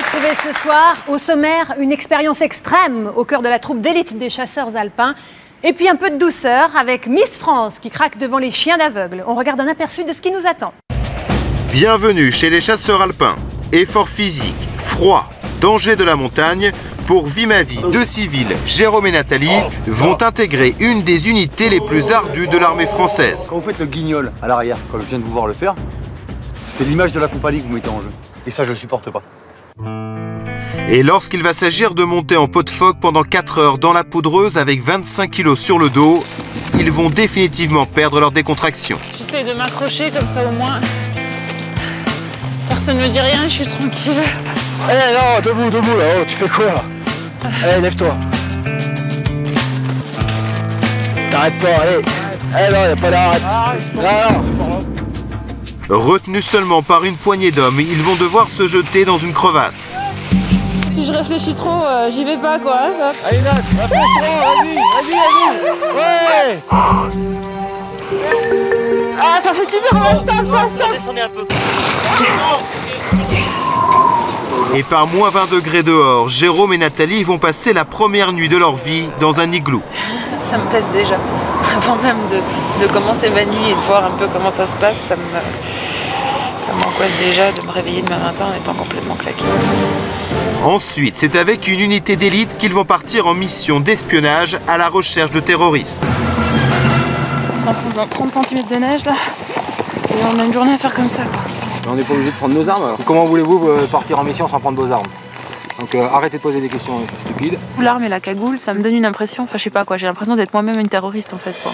retrouver ce soir. Au sommaire, une expérience extrême au cœur de la troupe d'élite des chasseurs alpins. Et puis un peu de douceur avec Miss France qui craque devant les chiens d'aveugle. On regarde un aperçu de ce qui nous attend. Bienvenue chez les chasseurs alpins. Effort physique, froid, danger de la montagne. Pour Vis ma vie, deux civils, Jérôme et Nathalie, vont intégrer une des unités les plus ardues de l'armée française. Quand vous faites le guignol à l'arrière, comme je viens de vous voir le faire, c'est l'image de la compagnie que vous mettez en jeu. Et ça, je ne le supporte pas. Et lorsqu'il va s'agir de monter en pot de phoque pendant 4 heures dans la poudreuse avec 25 kilos sur le dos, ils vont définitivement perdre leur décontraction. J'essaie de m'accrocher comme ça au moins. Personne ne me dit rien, je suis tranquille. Eh hey, non, debout là, oh, tu fais quoi là? Allez, hey, lève-toi. T'arrêtes pas, allez. Eh hey, non, y'a pas d'arrêt. Retenus seulement par une poignée d'hommes, ils vont devoir se jeter dans une crevasse. Si je réfléchis trop, j'y vais pas quoi. Hein, allez Nath, vas-y. Ouais. Ah, ça fait super mal, ça. Descendez un peu. Et par moins 20 degrés dehors, Jérôme et Nathalie vont passer la première nuit de leur vie dans un igloo. Ça me pèse déjà. Avant même de commencer ma nuit et de voir un peu comment ça se passe, ça m'angoisse déjà de me réveiller demain matin en étant complètement claqué. Ensuite, c'est avec une unité d'élite qu'ils vont partir en mission d'espionnage à la recherche de terroristes. On s'enfonce dans 30 cm de neige là, et on a une journée à faire comme ça quoi. Mais on n'est pas obligé de prendre nos armes. Alors. Comment voulez-vous partir en mission sans prendre vos armes? Donc arrêtez de poser des questions stupides. L'arme et la cagoule, ça me donne une impression, enfin je sais pas quoi, j'ai l'impression d'être moi-même une terroriste en fait. Quoi.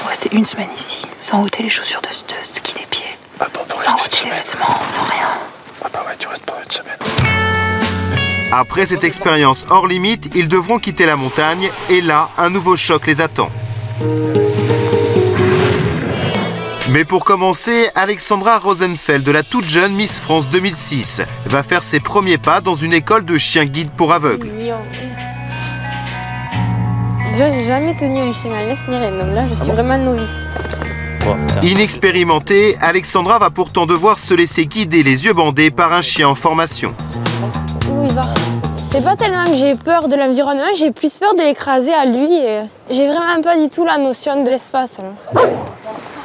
Pour rester une semaine ici, sans ôter les chaussures de ski des pieds, sans ôter les vêtements, sans rien. Ah bah ouais, tu restes pas une semaine. Après cette expérience hors limite, ils devront quitter la montagne et là, un nouveau choc les attend. Mais pour commencer, Alexandra Rosenfeld, la toute jeune Miss France 2006, va faire ses premiers pas dans une école de chiens guides pour aveugles. Déjà, j'ai jamais tenu un chien à laisse ni rien, donc là, je suis vraiment novice. Inexpérimentée, Alexandra va pourtant devoir se laisser guider les yeux bandés par un chien en formation. Où il va ? C'est pas tellement que j'ai peur de l'environnement, j'ai plus peur de l'écraser à lui. Et j'ai vraiment pas du tout la notion de l'espace.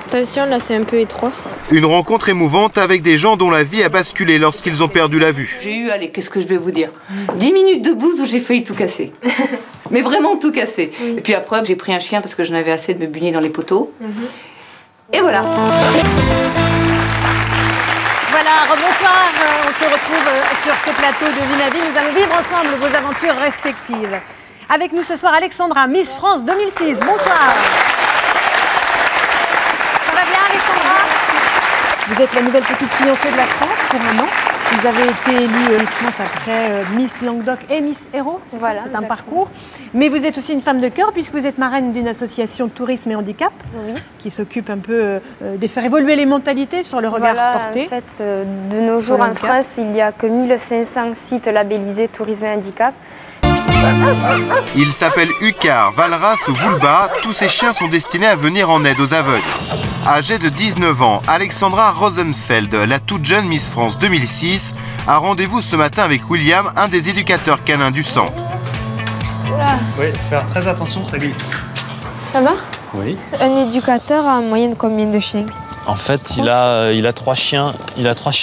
Attention, là c'est un peu étroit. Une rencontre émouvante avec des gens dont la vie a basculé lorsqu'ils ont perdu la vue. J'ai eu, allez, qu'est-ce que je vais vous dire, 10 minutes de blues où j'ai failli tout casser. Mais vraiment tout casser. Oui. Et puis après, j'ai pris un chien parce que j'en avais assez de me bugner dans les poteaux. Et voilà. Voilà, bonsoir, on se retrouve sur ce plateau de Vis ma vie. Nous allons vivre ensemble vos aventures respectives. Avec nous ce soir, Alexandra, Miss France 2006. Bonsoir. Ça va bien, Alexandra? Vous êtes la nouvelle petite fiancée de la France pour un an. Vous avez été élue Miss France après Miss Languedoc et Miss Hérault. Voilà, c'est un parcours. Mais vous êtes aussi une femme de cœur puisque vous êtes marraine d'une association Tourisme et Handicap qui s'occupe un peu de faire évoluer les mentalités sur le regard porté. En fait, de nos jours en France, il n'y a que 1500 sites labellisés Tourisme et Handicap. Ils s'appellent Ucar, Valras ou Voulba. Tous ces chiens sont destinés à venir en aide aux aveugles. Âgée de 19 ans, Alexandra Rosenfeld, la toute jeune Miss France 2006, a rendez-vous ce matin avec William, un des éducateurs canins du centre. Oui, faire très attention, ça glisse. Ça va? Oui. Un éducateur a en moyenne combien de chiens? En fait, il a trois chiens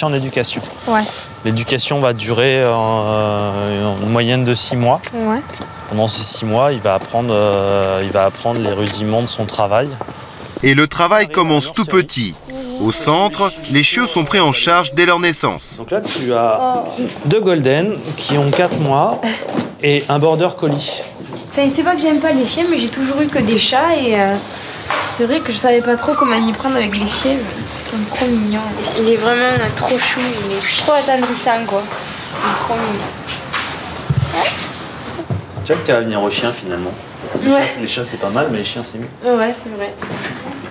en éducation. Ouais. L'éducation va durer en moyenne de 6 mois. Ouais. Pendant ces 6 mois, il va apprendre les rudiments de son travail. Et le travail commence tout petit. Au centre, les chiots sont pris en charge dès leur naissance. Donc là, tu as 2 golden qui ont 4 mois et un border collie. Enfin, c'est pas que j'aime pas les chiens, mais j'ai toujours eu que des chats et... C'est vrai que je savais pas trop comment m'y prendre avec les chiens, mais ils sont trop mignons. Il est vraiment trop chou, il est trop attendrissant quoi. Il est trop mignon. Tu vois que tu vas venir aux chiens finalement. Les chiens c'est pas mal, mais les chiens c'est mieux. Ouais, c'est vrai.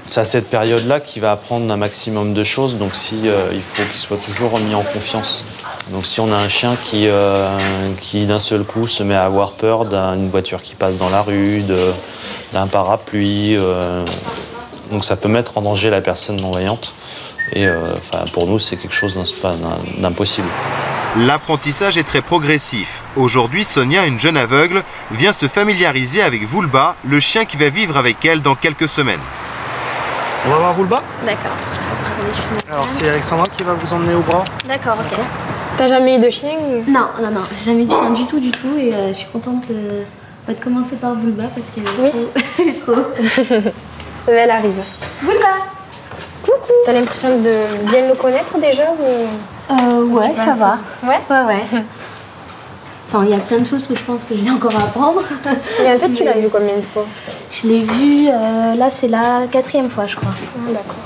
C'est à cette période-là qu'il va apprendre un maximum de choses, donc il faut qu'il soit toujours mis en confiance. Donc si on a un chien qui d'un seul coup se met à avoir peur d'une voiture qui passe dans la rue, d'un parapluie, Donc ça peut mettre en danger la personne non-voyante. Et pour nous, c'est quelque chose d'impossible. L'apprentissage est très progressif. Aujourd'hui, Sonia, une jeune aveugle, vient se familiariser avec Voulba, le chien qui va vivre avec elle dans quelques semaines. On va voir Voulba ? D'accord. Alors c'est Alexandra qui va vous emmener au bras ? D'accord, ok. T'as jamais eu de chien ou... Non, non, non, j'ai jamais eu de chien du tout. Et je suis contente de commencer par Voulba parce qu'elle est trop... Elle arrive. Voulba ! Coucou. T'as l'impression de bien le connaître déjà ou... Ouais, ça va. Ouais, ouais. Enfin, il y a plein de choses que je pense que je vais encore apprendre. Mais en fait, tu l'as vu combien de fois? Je l'ai vu, là, c'est la 4e fois, je crois. Ah, d'accord.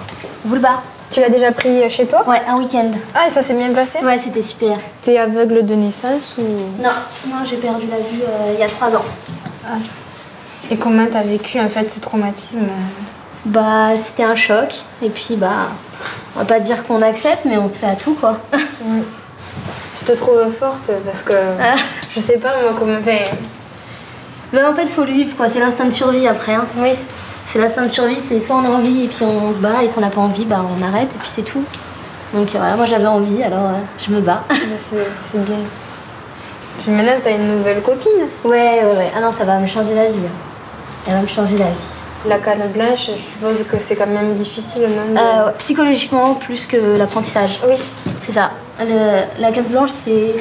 Voulba, tu l'as déjà pris chez toi? Ouais, un week-end. Ah, et ça s'est bien passé? Ouais, c'était super. T'es aveugle de naissance ou... Non, non, j'ai perdu la vue il y a 3 ans. Ah. Et comment t'as vécu, en fait, ce traumatisme? Bah, c'était un choc. Et puis, bah, on va pas dire qu'on accepte, mais on se fait à tout, quoi. Mm. Je te trouve forte parce que je sais pas moi comment faire. Ben en fait faut le vivre quoi, c'est l'instinct de survie après. Hein. Oui. C'est l'instinct de survie, c'est soit on a envie et puis on se bat et si on n'a pas envie bah on arrête et puis c'est tout. Donc voilà, moi j'avais envie alors je me bats. C'est bien. Puis maintenant t'as une nouvelle copine. Ouais ouais ouais, ah non ça va me changer la vie. Elle va me changer la vie. La canne blanche, je suppose que c'est quand même difficile même. Psychologiquement plus que l'apprentissage. Oui. C'est ça. La canne blanche, c'est...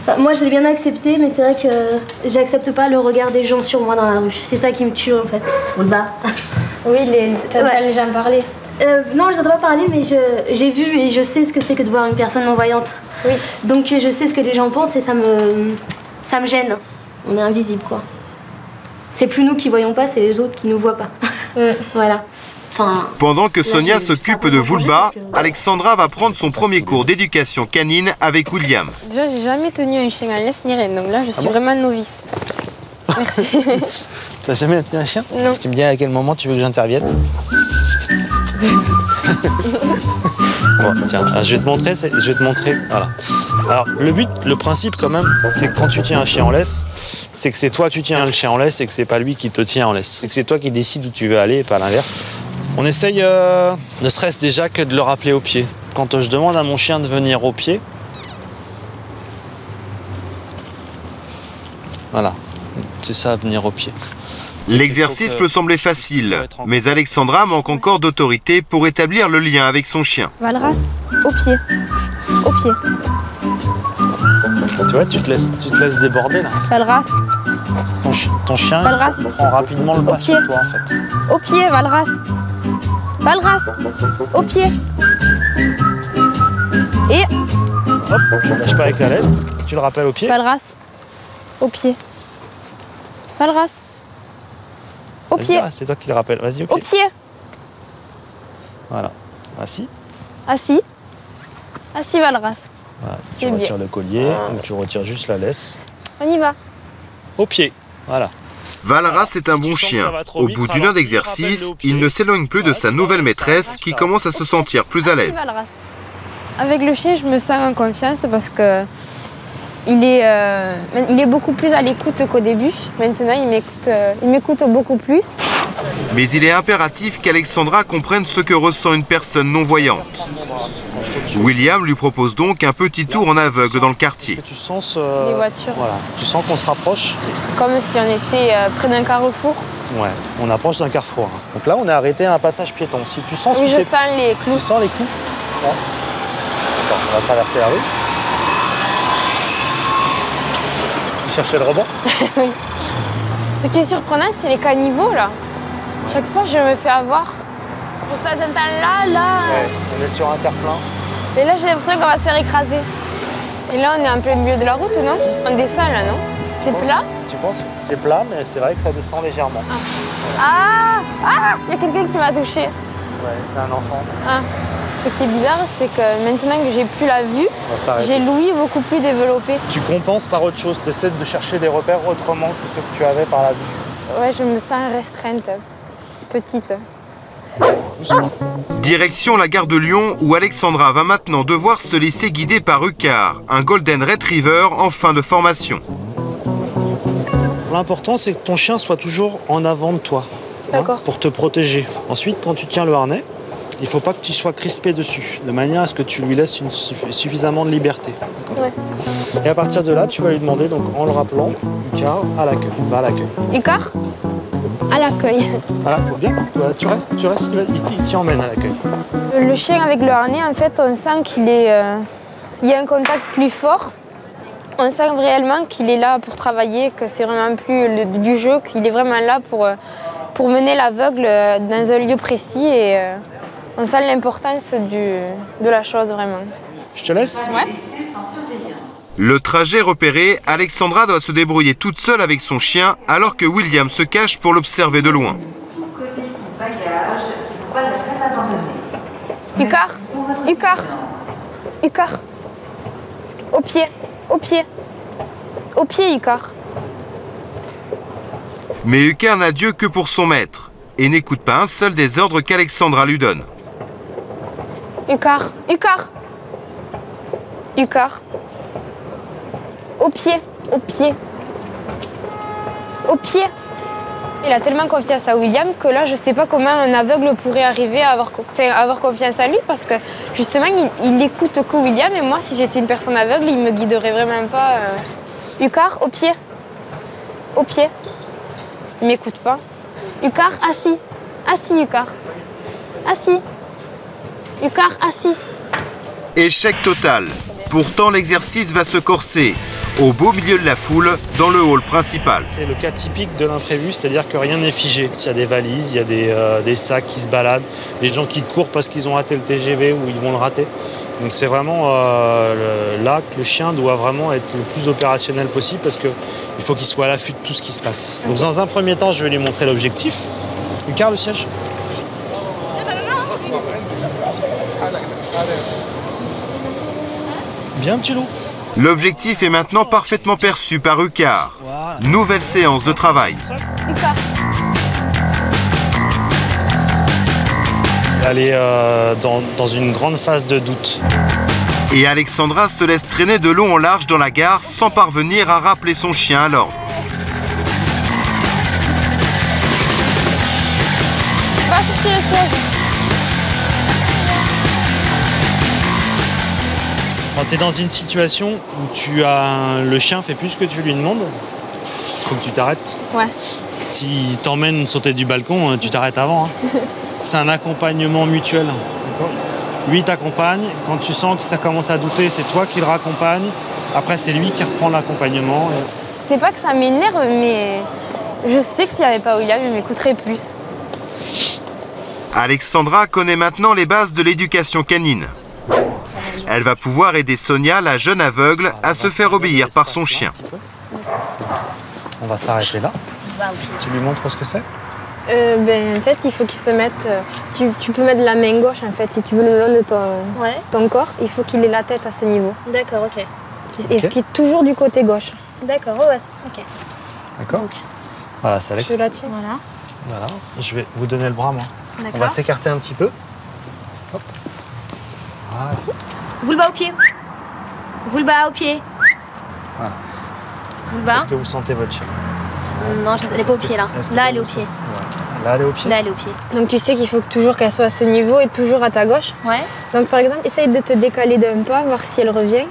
Enfin, moi, je l'ai bien accepté, mais c'est vrai que j'accepte pas le regard des gens sur moi dans la rue. C'est ça qui me tue, en fait. On le bat. Oui, t'entends les gens parler. Non, je les entends pas parler, mais j'ai vu et je sais ce que c'est que de voir une personne non-voyante. Oui. Donc, je sais ce que les gens pensent et ça me gêne. On est invisible, quoi. C'est plus nous qui voyons pas, c'est les autres qui nous voient pas. Voilà. Enfin, pendant que Sonia s'occupe de Voulba, Alexandra va prendre son premier cours d'éducation canine avec William. Déjà, j'ai jamais tenu un chien à laisse ni rien, donc là, je suis vraiment novice. Merci. T'as jamais tenu un chien? Non. Tu me dis à quel moment tu veux que j'intervienne? Bon, tiens, je vais te montrer, voilà. Alors, le principe quand même, c'est que quand tu tiens un chien en laisse, c'est que c'est toi tu tiens le chien en laisse et que c'est pas lui qui te tient en laisse. C'est que c'est toi qui décides où tu veux aller et pas l'inverse. On essaye, ne serait-ce déjà que de le rappeler au pied. Quand je demande à mon chien de venir au pied, voilà, c'est ça, venir au pied. L'exercice peut sembler facile, mais Alexandra manque encore d'autorité pour établir le lien avec son chien. Valras, au pied, au pied. Tu vois, tu te laisses déborder là. Valras. Ton chien Valras. Prend rapidement le pas sur toi en fait. Au pied, Valras. Valras, au pied. Et... Hop, tu ne lâches pas avec la laisse, tu le rappelles au pied. Valras, au pied. Valras. Au pied. Ah, c'est toi qui le rappelle. Vas-y, au pied. Au pied. Voilà. Assis. Assis. Assis, Valras. Voilà. Tu retires le collier ou tu retires juste la laisse. On y va. Au pied. Voilà. Valras est un bon chien. Au bout d'une heure d'exercice, il ne s'éloigne plus de sa nouvelle maîtresse qui commence à se sentir plus à l'aise. Avec le chien, je me sens en confiance parce que il est beaucoup plus à l'écoute qu'au début. Maintenant, il m'écoute beaucoup plus. Mais il est impératif qu'Alexandra comprenne ce que ressent une personne non-voyante. William lui propose donc un petit tour en aveugle dans le quartier. Tu sens les voitures. Voilà. Tu sens qu'on se rapproche. Comme si on était près d'un carrefour. Ouais, on approche d'un carrefour. Donc là, on est arrêté à un passage piéton. Si tu sens, oui, je sens les clous. Tu sens les clous. Ouais. Attends, on va traverser la rue. Tu cherchais le rebond. Ce qui est surprenant, c'est les caniveaux là. Chaque fois, je me fais avoir. Pour ça, j'entends là. Ouais, on est sur un terre-plein. Et là, j'ai l'impression qu'on va se faire écraser. Et là, on est un peu au milieu de la route, non? On descend là, non? C'est plat? Tu penses? C'est plat, mais c'est vrai que ça descend légèrement. Ah! Il y a quelqu'un qui m'a touché. Ouais, c'est un enfant. Ah. Ce qui est bizarre, c'est que maintenant que j'ai plus la vue, j'ai l'ouïe beaucoup plus développée. Tu compenses par autre chose, tu essaies de chercher des repères autrement que ceux que tu avais par la vue. Ouais, je me sens restreinte, petite. Direction la gare de Lyon, où Alexandra va maintenant devoir se laisser guider par Ucar, un golden retriever en fin de formation. L'important, c'est que ton chien soit toujours en avant de toi. D'accord. Hein, pour te protéger. Ensuite, quand tu tiens le harnais, il ne faut pas que tu sois crispé dessus, de manière à ce que tu lui laisses suffisamment de liberté. Ouais. Et à partir de là, tu vas lui demander, donc en le rappelant, Ucar à l'accueil. Va à l'accueil. Ucar à l'accueil. Voilà, faut bien. Tu restes, il t'y emmène à l'accueil. Le chien avec le harnais, en fait, on sent qu'il est, il y a un contact plus fort. On sent réellement qu'il est là pour travailler, que c'est vraiment plus du jeu, qu'il est vraiment là pour mener l'aveugle dans un lieu précis et. On sent l'importance de la chose, vraiment. Je te laisse. Ouais. Le trajet repéré, Alexandra doit se débrouiller toute seule avec son chien, alors que William se cache pour l'observer de loin. Ucar, Ucar, Ucar. Au pied, au pied. Au pied, Ucar. Mais Ucar n'a d'yeux que pour son maître et n'écoute pas un seul des ordres qu'Alexandra lui donne. Ucar, Ucar, Ucar. Au pied, au pied, au pied. Il a tellement confiance à William que là, je ne sais pas comment un aveugle pourrait arriver à avoir confiance à lui parce que justement, il n'écoute que William et moi, si j'étais une personne aveugle, il ne me guiderait vraiment pas. Ucar, au pied, au pied. Il ne m'écoute pas. Ucar, assis, assis, Ucar, assis. Ucar, assis. Échec total. Pourtant, l'exercice va se corser au beau milieu de la foule, dans le hall principal. C'est le cas typique de l'imprévu, c'est-à-dire que rien n'est figé. Il y a des valises, il y a des sacs qui se baladent, des gens qui courent parce qu'ils ont raté le TGV ou ils vont le rater. Donc c'est vraiment là que le chien doit vraiment être le plus opérationnel possible parce qu'il faut qu'il soit à l'affût de tout ce qui se passe. Donc dans un premier temps, je vais lui montrer l'objectif. Ucar, le siège. Bien, petit loup. L'objectif est maintenant parfaitement perçu par Ucar. Voilà. Nouvelle séance de travail. Ucar. Elle est dans une grande phase de doute. Et Alexandra se laisse traîner de long en large dans la gare sans parvenir à rappeler son chien à l'ordre. Va chercher le siège. Quand tu es dans une situation où le chien fait plus que tu lui demandes, il faut que tu t'arrêtes. Ouais. Si t'emmènes sauter du balcon, tu t'arrêtes avant. Hein. C'est un accompagnement mutuel. Lui t'accompagne. Quand tu sens que ça commence à douter, c'est toi qui le raccompagne. Après, c'est lui qui reprend l'accompagnement. C'est pas que ça m'énerve, mais je sais que s'il n'y avait pas William, il m'écouterait plus. Alexandra connaît maintenant les bases de l'éducation canine. Elle va pouvoir aider Sonia, la jeune aveugle, à se faire obéir par son chien. On va s'arrêter là. Tu lui montres ce que c'est ? En fait, il faut qu'il se mette... Tu peux mettre la main gauche, en fait, si tu veux, le long de ton corps. Il faut qu'il ait la tête à ce niveau. D'accord, ok. Et ce qui est toujours du côté gauche. D'accord, ouais, ok. D'accord. Voilà, c'est Alex. Je la tiens. Voilà. Voilà. Je vais vous donner le bras, moi. On va s'écarter un petit peu. Hop. Voilà. Voulba au pied. Voulba au pied. Voilà. Voulba. Est-ce que vous sentez votre chien? Non, elle n'est pas au pied là. Là, elle est au pied. Là, elle est au pied. Là, elle est au pied. Donc tu sais qu'il faut toujours qu'elle soit à ce niveau et toujours à ta gauche. Ouais. Donc par exemple, essaye de te décaler d'un pas, voir si elle revient.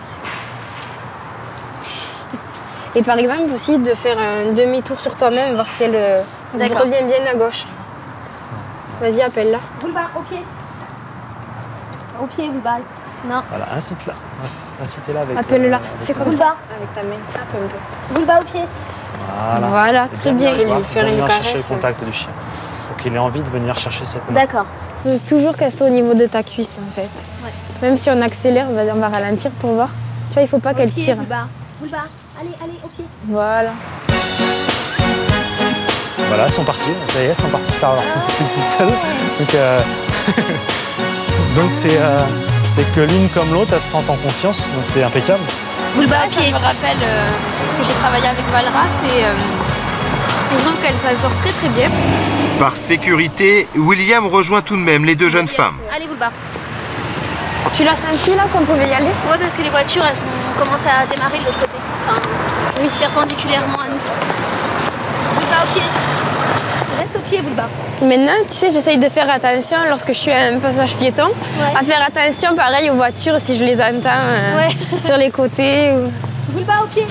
Et par exemple aussi de faire un demi-tour sur toi-même, voir si elle revient bien à gauche. Vas-y, appelle-la. Voulba au pied. Au pied, Voulba. Non. Voilà, incite-la. Incitez-la avec... Appelle-la. Fais comme ça. Avec ta main. Tape un peu. Voulba au pied. Voilà, très bien. Je vais lui faire une caresse. Chercher le contact du chien. Pour qu'il ait envie de venir chercher cette main. D'accord. Toujours qu'elle soit au niveau de ta cuisse, en fait. Ouais. Même si on accélère, on va ralentir pour voir. Tu vois, il ne faut pas qu'elle tire. Voulba. Voulba. Allez, allez, au pied. Voilà. Voilà, elles sont parties. Ça y est, elles sont parties faire leur petite seule. Donc, donc c'est que l'une comme l'autre, elles se sentent en confiance. Donc, c'est impeccable. Voulba au pied, ça me rappelle parce que j'ai travaillé avec Valras et je trouve qu'elle s'en sort très très bien. Par sécurité, William rejoint tout de même les deux jeunes femmes. Allez Voulba. Tu l'as senti là qu'on pouvait y aller? Oui, parce que les voitures elles commencent à démarrer de l'autre côté. Enfin, oui, perpendiculairement à nous. Voulba au pied. reste au pied, Voulba. Maintenant, tu sais, j'essaye de faire attention lorsque je suis à un passage piéton, à faire attention pareil aux voitures si je les entends sur les côtés. Ou... Voulba, au pied.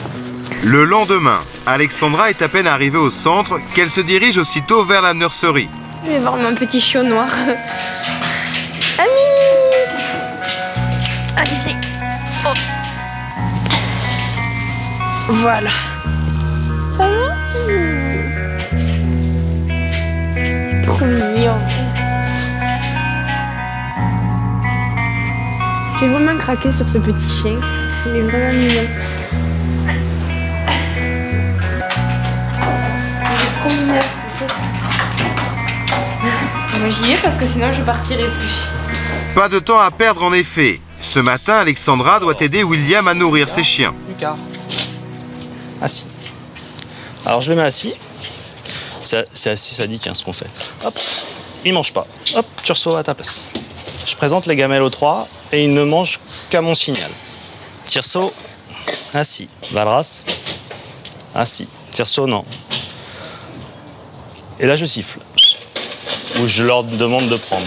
Le lendemain, Alexandra est à peine arrivée au centre qu'elle se dirige aussitôt vers la nurserie. Je vais voir mon petit chiot noir. Ah, Mimi! Ah, c'est voilà. Ça va? C'est trop mignon. J'ai vraiment craqué sur ce petit chien. Il est vraiment mignon. Il est trop mignon. Moi j'y vais parce que sinon je partirai plus. Pas de temps à perdre en effet. Ce matin, Alexandra doit aider William à nourrir ses chiens. Ucar. Assis. Alors je le mets assis. C'est assis sadique hein, ce qu'on fait. Hop, il mange pas. Hop, tu reçois à ta place. Je présente les gamelles aux trois et ils ne mangent qu'à mon signal. Tirso, assis. Valras, assis. Tirso, non. Et là je siffle. Ou je leur demande de prendre.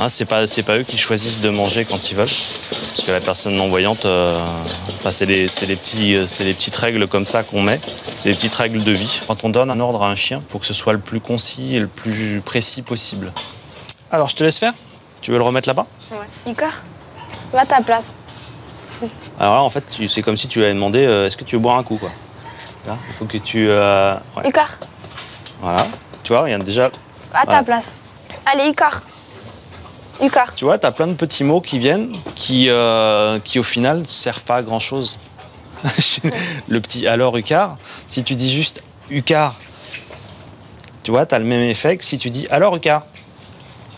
Hein, c'est pas eux qui choisissent de manger quand ils veulent. Parce que la personne non-voyante, c'est des petites règles comme ça qu'on met. C'est des petites règles de vie. Quand on donne un ordre à un chien, il faut que ce soit le plus concis et le plus précis possible. Alors, je te laisse faire. Tu veux le remettre là-bas? Ouais. Ucar, va à ta place. Alors là, en fait, c'est comme si tu lui avais demandé est-ce que tu veux boire un coup, quoi. Là, il faut que tu... Ucar. Voilà. Tu vois, regarde déjà... À ta place. Allez, Ucar. Ucar. Tu vois, t'as plein de petits mots qui viennent, qui au final, servent pas à grand-chose. Le petit « alors, Ucar », si tu dis juste « Ucar », tu vois, t'as le même effet que si tu dis « alors, Ucar ».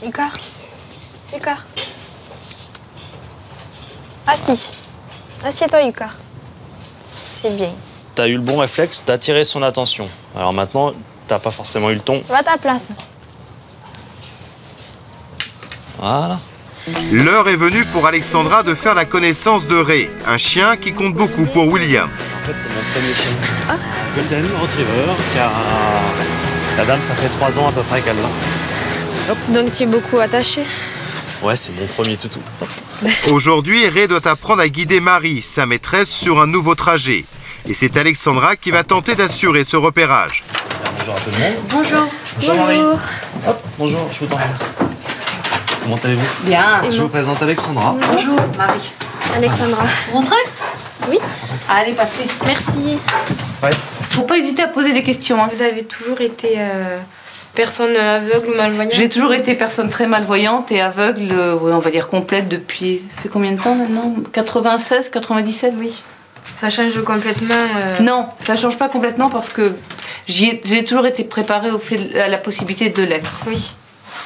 Ucar. Ucar. Assis. Assieds-toi, Ucar. C'est bien. T'as eu le bon réflexe d'attirer son attention. Alors maintenant, t'as pas forcément eu le ton. Va à ta place. Voilà. L'heure est venue pour Alexandra de faire la connaissance de Ray, un chien qui compte beaucoup pour William. En fait, c'est mon premier chien. Ah. Golden Retriever, car la dame, ça fait 3 ans à peu près qu'elle l'a. Donc tu es beaucoup attaché? Ouais, c'est mon premier toutou. Aujourd'hui, Ray doit apprendre à guider Marie, sa maîtresse, sur un nouveau trajet. Et c'est Alexandra qui va tenter d'assurer ce repérage. Alors, bonjour à tout le monde. Bonjour. Bonjour Marie. Hop, bonjour, je vous tente. Comment allez-vous? Bien. Je vous présente Alexandra. Bonjour Marie. Alexandra. Vous rentrez? Oui. Allez, passez. Merci. Ouais. Faut pas hésiter à poser des questions. Hein. Vous avez toujours été personne aveugle ou malvoyante? J'ai toujours été personne très malvoyante et aveugle, on va dire complète depuis... Ça fait combien de temps maintenant? 96, 97? Oui. Ça change complètement Non, ça change pas complètement parce que j'ai toujours été préparée à la possibilité de l'être. Oui.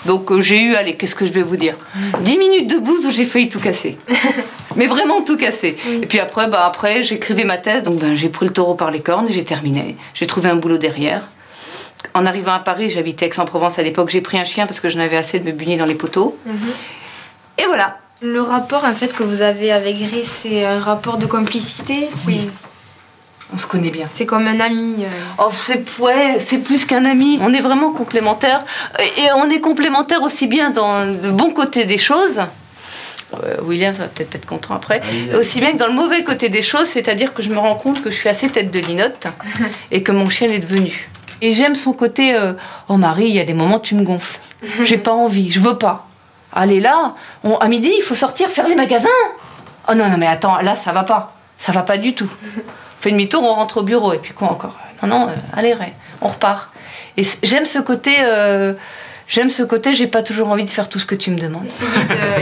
Donc j'ai eu, allez, qu'est-ce que je vais vous dire, 10 minutes de blues où j'ai failli tout casser. Mais vraiment tout casser. Oui. Et puis après, j'écrivais ma thèse, donc j'ai pris le taureau par les cornes et j'ai terminé. J'ai trouvé un boulot derrière. En arrivant à Paris, j'habitais Aix-en-Provence à l'époque, j'ai pris un chien parce que j'en avais assez de me bugner dans les poteaux. Et voilà. Le rapport en fait que vous avez avec Ray, c'est un rapport de complicité? Oui. On se connaît bien. C'est comme un ami. Oh, c'est plus qu'un ami. On est vraiment complémentaires. Et on est complémentaires aussi bien dans le bon côté des choses. William, ça va peut-être pas être content après. Aussi bien que dans le mauvais côté des choses, c'est-à-dire que je me rends compte que je suis assez tête de linotte et que mon chien l'est devenu. Et j'aime son côté oh Marie, il y a des moments tu me gonfles. J'ai pas envie, je veux pas. Allez là, à midi, il faut sortir faire les magasins. Oh non, non mais attends, là ça va pas. Ça va pas du tout. On fait demi-tour, on rentre au bureau, et puis quoi encore? Non, non, allez, Ray, on repart. Et j'aime ce côté, j'ai pas toujours envie de faire tout ce que tu me demandes.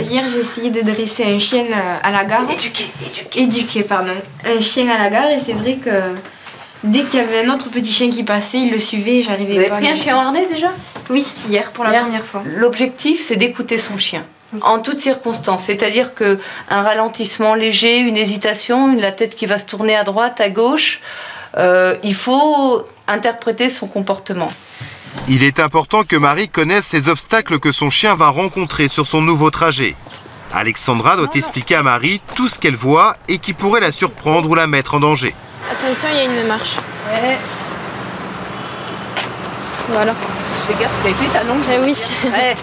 Hier, j'ai essayé de dresser un chien à la gare. Éduquer, pardon. Un chien à la gare, et c'est vrai que dès qu'il y avait un autre petit chien qui passait, il le suivait, j'arrivais pas. Vous avez pris un chien harnais déjà? Oui, hier, pour la première fois. L'objectif, c'est d'écouter son chien. En toutes circonstances, c'est-à-dire qu'un ralentissement léger, une hésitation, la tête qui va se tourner à droite, à gauche, il faut interpréter son comportement. Il est important que Marie connaisse les obstacles que son chien va rencontrer sur son nouveau trajet. Alexandra doit expliquer à Marie tout ce qu'elle voit et qui pourrait la surprendre ou la mettre en danger. Attention, il y a une marche. Ouais. Voilà. fais gaffe parce qu'avec les talons. Eh oui. Ouais.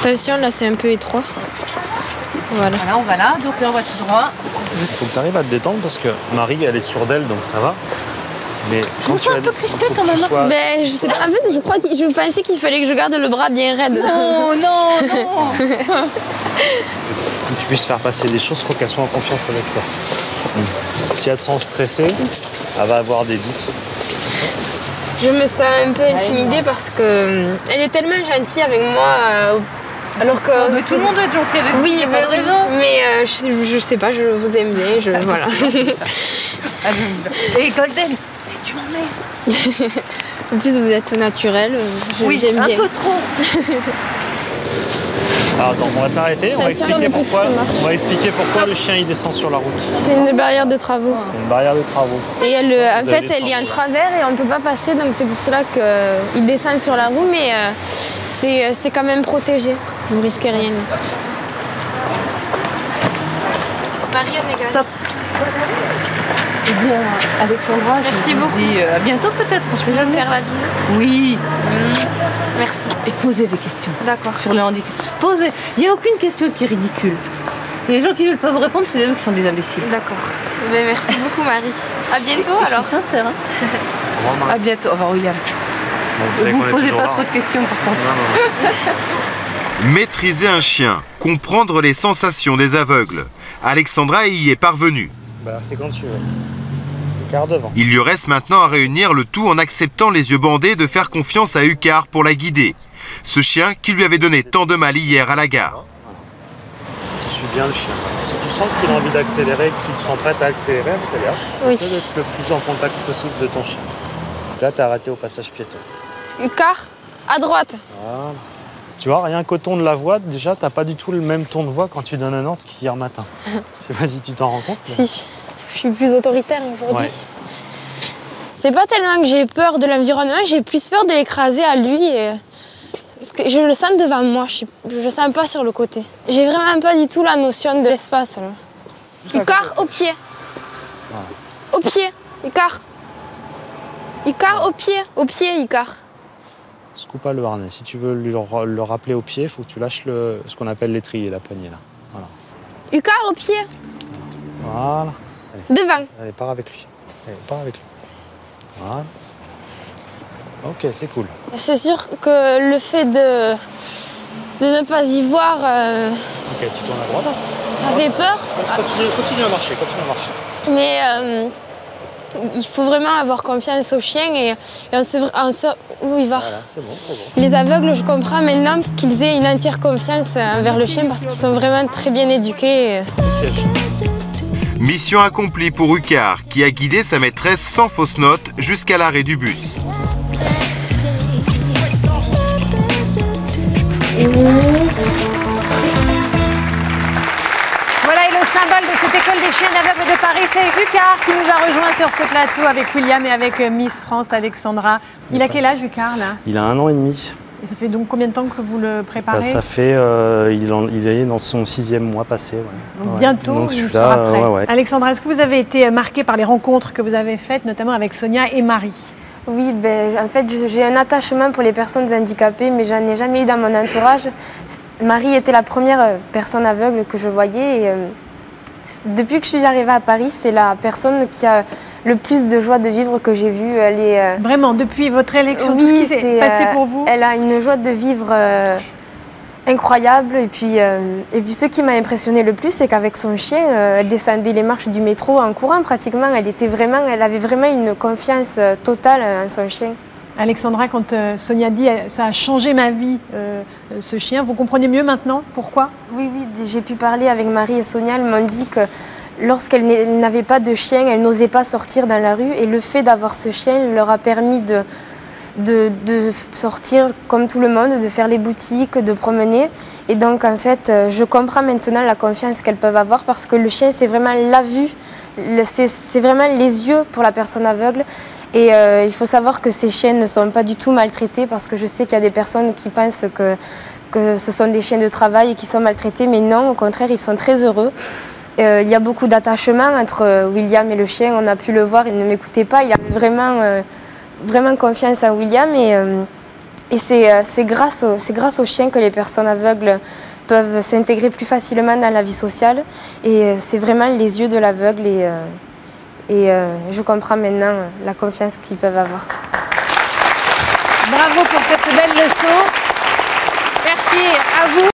Attention, là c'est un peu étroit. Voilà. Voilà, on va là, donc là on va tout droit. Il faut que tu arrives à te détendre parce que Marie, elle est sûre d'elle, donc ça va. Mais quand tu as... un peu crispée quand même. Sois... Ben, je sais pas, en fait, je crois que je pensais qu'il fallait que je garde le bras bien raide. Non, non, non. Que tu puisses faire passer des choses, il faut qu'elle soit en confiance avec toi. Si elle te sent stressée, elle va avoir des doutes. Je me sens un peu intimidée parce que elle est tellement gentille avec moi. Alors que oh, mais tout le monde doit être gentil avec vous. Oui, mais raison. Mais je sais pas, je vous aime bien, je voilà. Et Golden, tu m'emmènes. En plus, vous êtes naturelle. Oui, j'aime bien. Un peu trop. Alors, attends, on va s'arrêter. On va expliquer pourquoi le chien il descend sur la route. C'est une barrière de travaux. C'est une barrière de travaux. Et elle, en fait, elle est en travers et on ne peut pas passer, donc c'est pour cela qu'il descend sur la roue, mais c'est quand même protégé. Vous risquez rien. Stop. Eh bien, Alexandra, merci beaucoup. Et à bientôt peut-être. Je vais faire la bise. Oui. Merci. Et posez des questions. D'accord. Sur le handicap. Posez. Il n'y a aucune question qui est ridicule. Les gens qui ne veulent pas vous répondre, c'est eux qui sont des imbéciles. D'accord. Ben, merci beaucoup, Marie. À bientôt. Et alors. Je suis sincère. Hein. À bientôt. Au revoir, William. Bon, vous ne posez pas trop de questions, par contre. Non, non, non. Maîtriser un chien, comprendre les sensations des aveugles. Alexandra y est parvenue. Bah, c'est quand tu veux. Devant. Il lui reste maintenant à réunir le tout en acceptant les yeux bandés de faire confiance à Ucar pour la guider. Ce chien qui lui avait donné tant de mal hier à la gare. Tu suis bien le chien. Si tu sens qu'il a envie d'accélérer, que tu te sens prête à accélérer, accélère. Oui. Essaie d'être le plus en contact possible de ton chien. Là, t'as raté au passage piéton. Ucar, à droite. Voilà. Tu vois, rien qu'au ton de la voix, déjà, t'as pas du tout le même ton de voix quand tu donnes un ordre qu'hier matin. Je sais pas si tu t'en rends compte. Mais... Si. Je suis plus autoritaire aujourd'hui. Ouais. C'est pas tellement que j'ai peur de l'environnement, j'ai plus peur de l'écraser à lui. Et... Parce que je le sens devant moi, je le sens pas sur le côté. J'ai vraiment pas du tout la notion de l'espace. Ucar au pied. Voilà. Au pied, Ucar. Ucar au pied, Ucar. Secoue pas le harnais. Si tu veux le rappeler au pied, il faut que tu lâches ce qu'on appelle l'étrier, la poignée là. Voilà. Ucar au pied. Voilà. Allez. Devant. Allez, pars avec lui. Voilà. Ok, c'est cool. C'est sûr que le fait de ne pas y voir, ok, tu tournes à droite. Ça fait peur. Continue à marcher, Mais il faut vraiment avoir confiance au chien et on sait où il va. Voilà, c'est bon, Les aveugles, je comprends maintenant qu'ils aient une entière confiance envers le chien parce qu'ils sont vraiment très bien éduqués. Mission accomplie pour Ucar, qui a guidé sa maîtresse sans fausse note jusqu'à l'arrêt du bus. Voilà, et le symbole de cette école des chiens aveugles de Paris, c'est Ucar qui nous a rejoints sur ce plateau avec William et avec Miss France, Alexandra. Il a quel âge, Ucar, là? Il a 1 an et demi. Et ça fait donc combien de temps que vous le préparez? Ça fait, il est dans son 6e mois passé. Ouais. Donc bientôt, donc il sera prêt. Alexandra, est-ce que vous avez été marquée par les rencontres que vous avez faites, notamment avec Sonia et Marie? Oui, ben, en fait, j'ai un attachement pour les personnes handicapées, mais j'en ai jamais eu dans mon entourage. Marie était la première personne aveugle que je voyais. Et, depuis que je suis arrivée à Paris, c'est la personne qui a le plus de joie de vivre que j'ai vue. Vraiment, depuis votre élection, oui, tout ce qui s'est passé pour vous? Elle a une joie de vivre incroyable. Et puis ce qui m'a impressionnée le plus, c'est qu'avec son chien, elle descendait les marches du métro en courant pratiquement. Elle avait vraiment une confiance totale en son chien. Alexandra, quand Sonia dit « ça a changé ma vie, ce chien », vous comprenez mieux maintenant pourquoi? Oui, oui, j'ai pu parler avec Marie et Sonia. Elles m'ont dit que lorsqu'elles n'avaient pas de chien, elles n'osaient pas sortir dans la rue. Et le fait d'avoir ce chien leur a permis de sortir comme tout le monde, de faire les boutiques, de promener. Et donc, en fait, je comprends maintenant la confiance qu'elles peuvent avoir parce que le chien, c'est vraiment la vue. C'est vraiment les yeux pour la personne aveugle. Et il faut savoir que ces chiens ne sont pas du tout maltraités parce que je sais qu'il y a des personnes qui pensent que ce sont des chiens de travail et qui sont maltraités. Mais non, au contraire, ils sont très heureux. Il y a beaucoup d'attachement entre William et le chien. On a pu le voir, il ne m'écoutait pas. Il avait vraiment, vraiment confiance en William. Et Et c'est grâce aux chiens que les personnes aveugles peuvent s'intégrer plus facilement dans la vie sociale. Et c'est vraiment les yeux de l'aveugle et je comprends maintenant la confiance qu'ils peuvent avoir. Bravo pour cette belle leçon. Merci à vous.